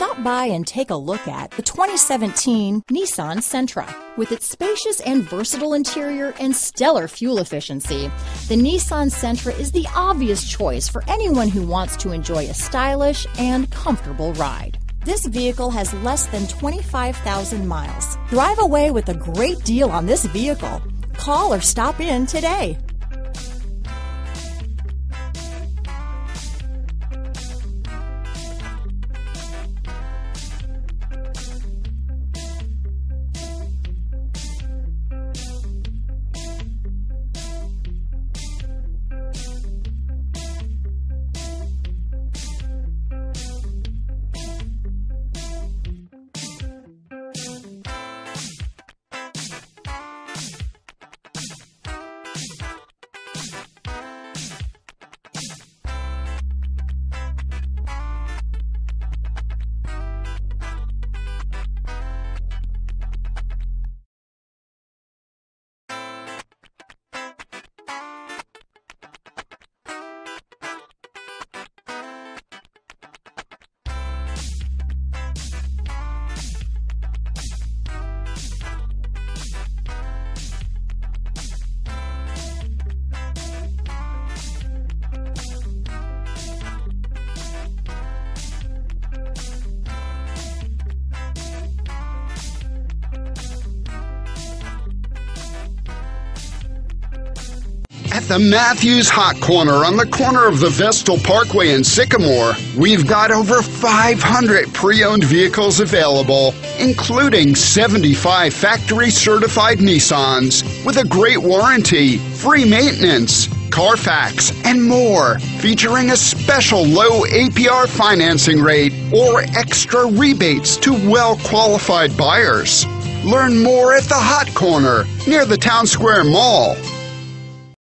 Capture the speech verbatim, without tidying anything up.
Stop by and take a look at the twenty seventeen Nissan Sentra. With its spacious and versatile interior and stellar fuel efficiency, the Nissan Sentra is the obvious choice for anyone who wants to enjoy a stylish and comfortable ride. This vehicle has less than twenty-five thousand miles. Drive away with a great deal on this vehicle. Call or stop in today. At the Matthews Hot Corner on the corner of the Vestal Parkway in Sycamore, we've got over five hundred pre-owned vehicles available, including seventy-five factory-certified Nissans with a great warranty, free maintenance, Carfax, and more, featuring a special low A P R financing rate or extra rebates to well-qualified buyers. Learn more at the Hot Corner near the Town Square Mall.